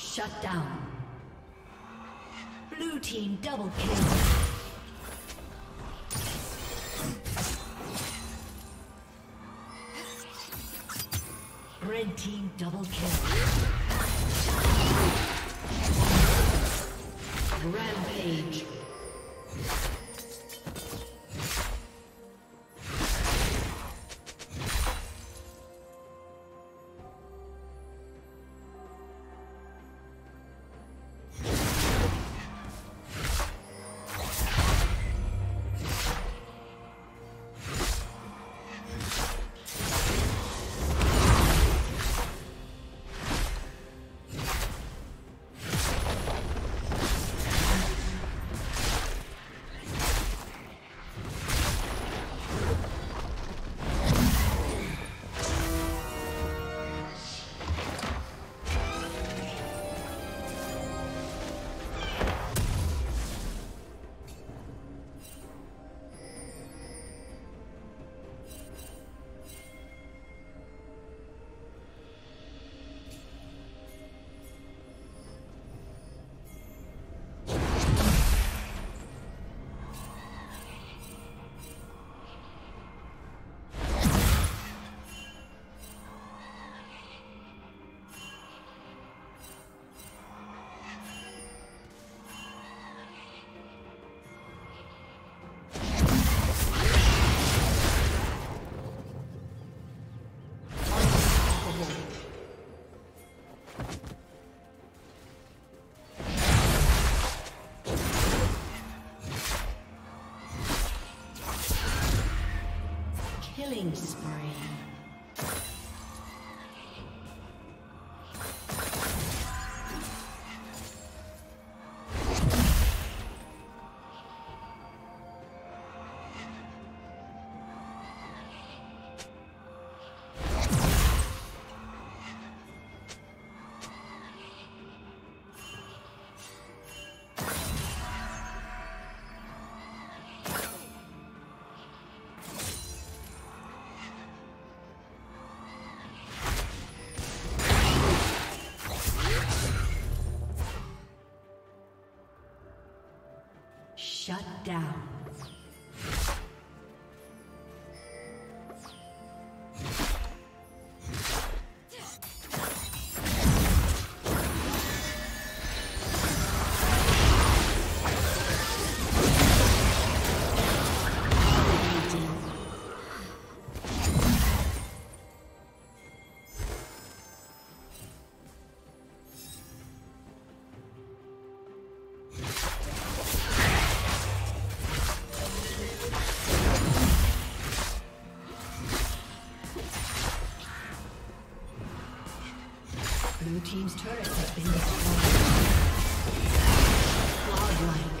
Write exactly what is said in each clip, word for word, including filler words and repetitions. Shut down. Blue team double kill. Red team double kill. Rampage. Killing spree. Shut down. Blue team's turret has been destroyed. Godlike.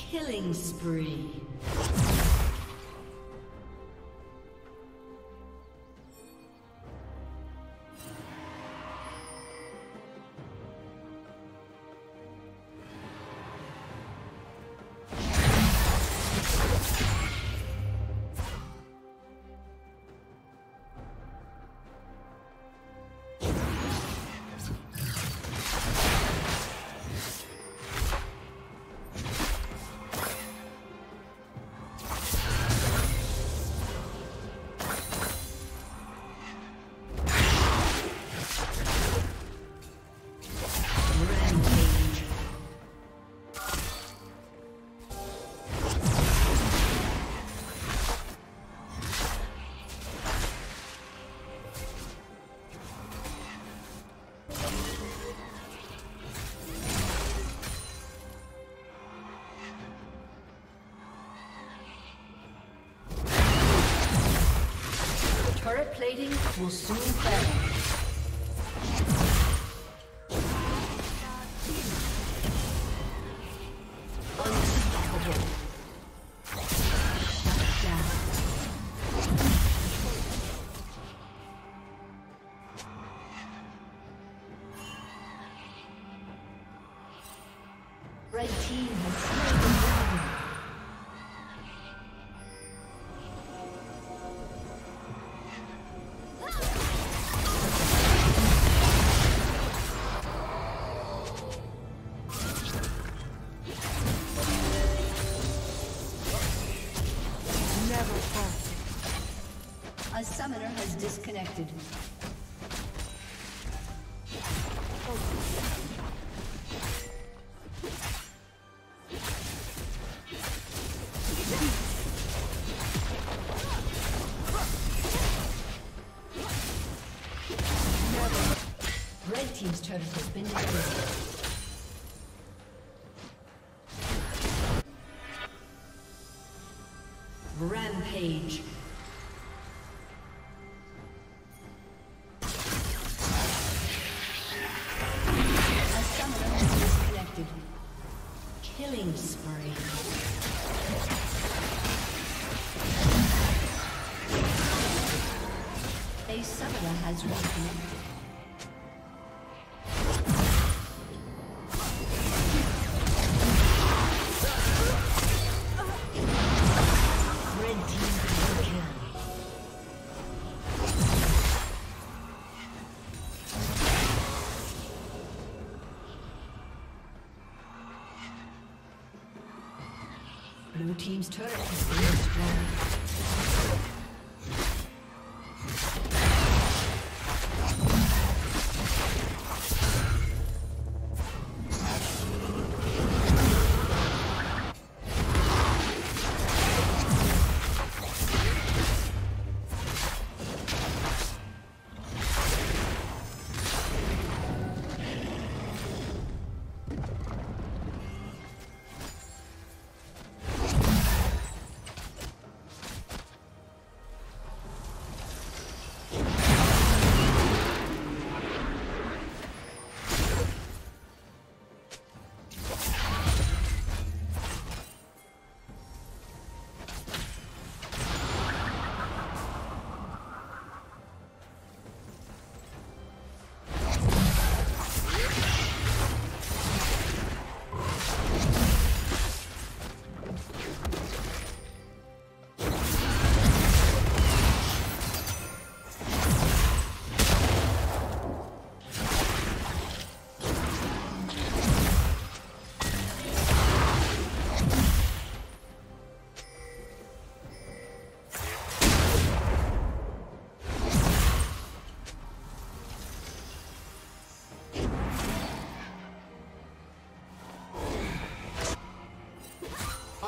Killing spree. Turret plating will soon fall. A summoner has disconnected. Red team's turret has been destroyed. Rampage. team's turret has been destroyed.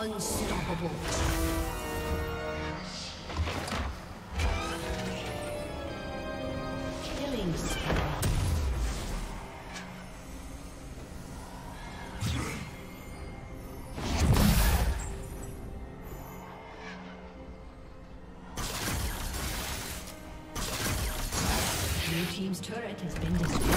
Unstoppable. Killing spree. Your team's turret has been destroyed.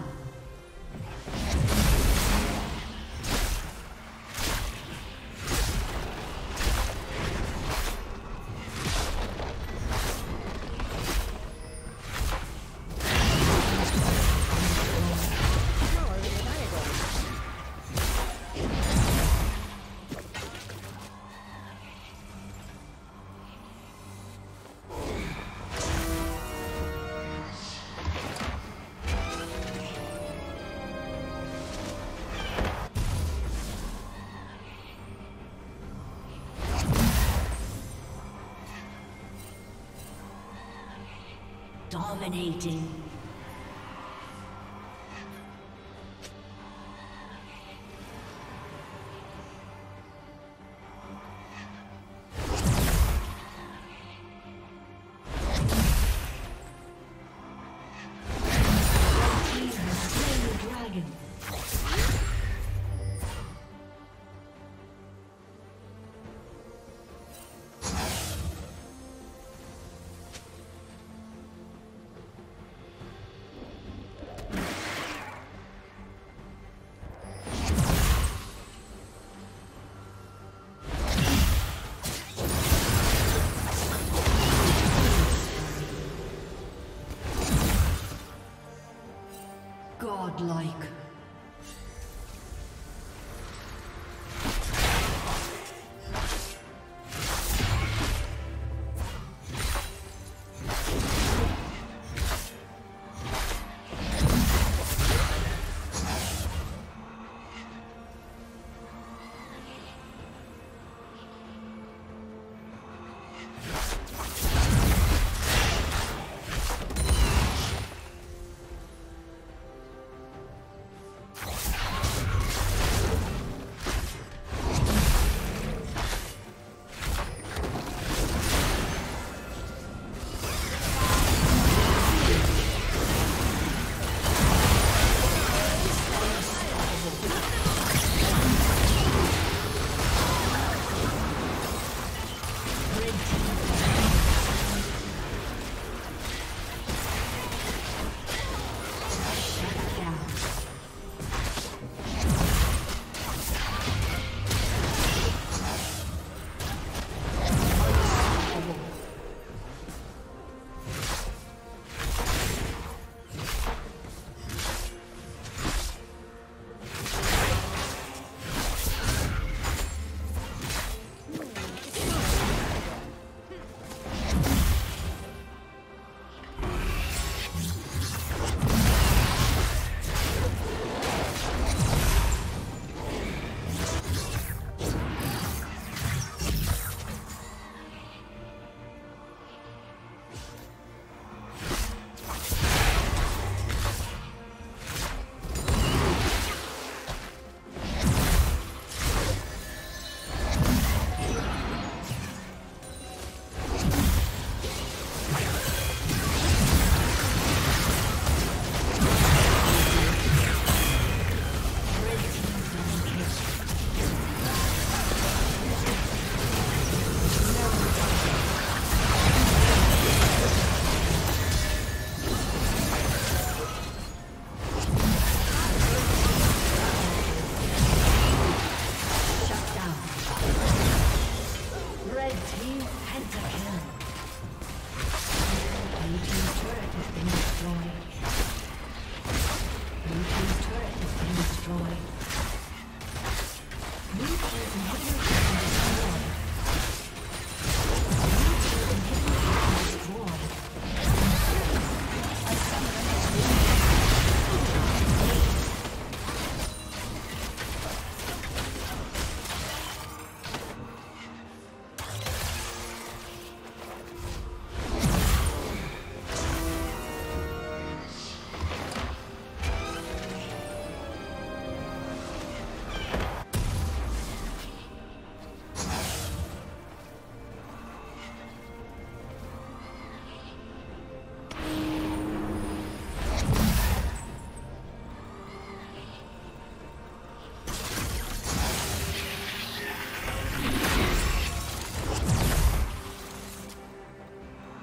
Dominating.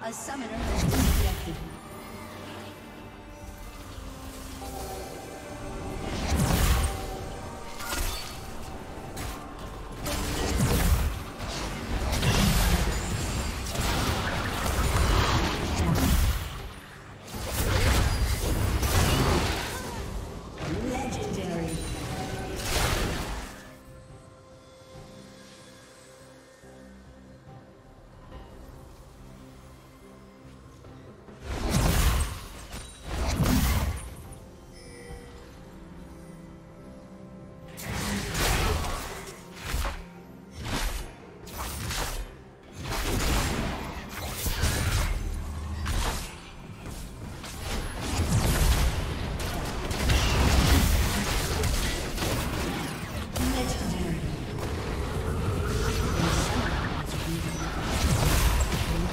A summoner has been detected.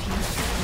Thank you.